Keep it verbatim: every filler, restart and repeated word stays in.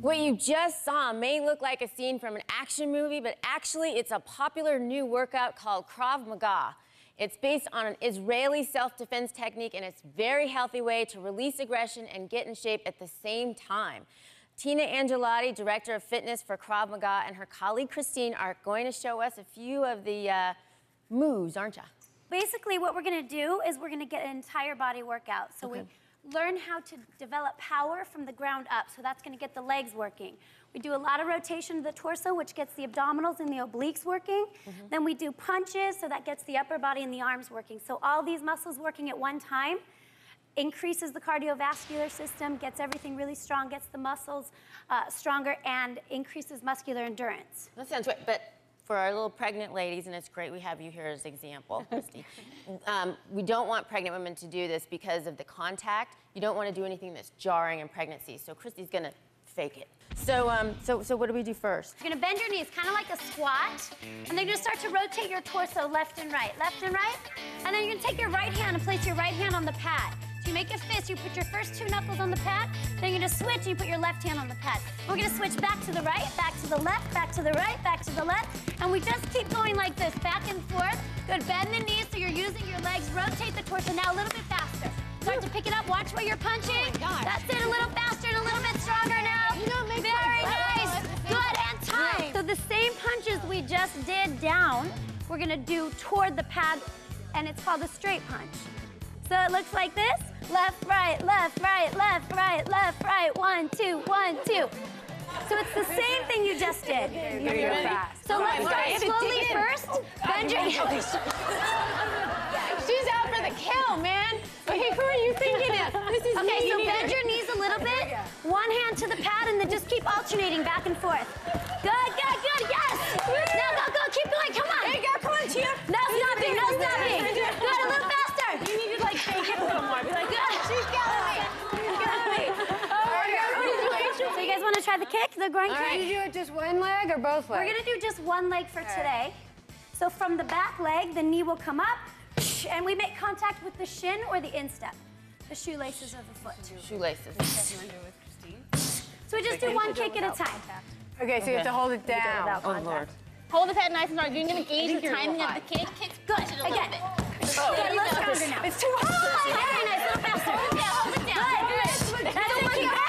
What you just saw may look like a scene from an action movie, but actually it's a popular new workout called Krav Maga. It's based on an Israeli self-defense technique, and it's a very healthy way to release aggression and get in shape at the same time. Tina Angelotti, director of fitness for Krav Maga, and her colleague Christine are going to show us a few of the uh, moves, aren't ya? Basically, what we're going to do is we're going to get an entire body workout. So okay. we. Learn how to develop power from the ground up, so that's going to get the legs working. We do a lot of rotation of the torso, which gets the abdominals and the obliques working. Mm-hmm. Then we do punches, so that gets the upper body and the arms working. So all these muscles working at one time increases the cardiovascular system, gets everything really strong, gets the muscles uh, stronger, and increases muscular endurance. That sounds right, but for our little pregnant ladies, and it's great we have you here as an example, Christy. um, we don't want pregnant women to do this because of the contact. You don't want to do anything that's jarring in pregnancy. So Christy's going to fake it. So, um, so, so what do we do first? You're going to bend your knees, kind of like a squat, and then you're going to start to rotate your torso left and right, left and right, and then you're going to take your right hand and place your right hand on the pad. So you make a fist, you put your first two knuckles on the pad, then you're going to switch, you put your left hand on the pad. We're going to switch back to the right, back to the left, back to the right, back to the left. And we just keep going like this, back and forth. Good, bend the knees so you're using your legs. Rotate the torso now a little bit faster. Start Ooh. to pick it up, watch where you're punching. Oh my gosh. That's it, a little faster and a little bit stronger now. You don't make Very nice, good and tight. Nice. So the same punches we just did down, we're gonna do toward the pad, and it's called a straight punch. So it looks like this, left, right, left, right, left, right, left, right, one, two, one, two. So it's the same thing you just did. You're you fast. So oh let's start slowly first. Oh, bend your knees. She's out for the kill, man. Okay, who are you thinking of? This is okay, me. So bend your knees a little bit. One hand to the pad, and then just keep alternating back and forth. Good, good, good. Yes. Now go, go. Keep going. Come on. There you go. Come on, Tina. No stopping. No stopping. Good. A little faster. You need to like shake it a little more. Be like, good. She's got it. Try the kick, the groin kick. Did you do it just one leg or both legs? We're gonna do just one leg for right. today. So from the back leg, the knee will come up, and we make contact with the shin or the instep, the shoelaces of the foot. Shoelaces. So we just do one kick at a time. Okay, so you have to hold it down. Oh Lord. Hold the pad nice and hard. You're gonna gauge the timing of the kick. Kick's good. Again. It's too high. Very nice. A little faster. Hold it down. Good. That's what you're asking.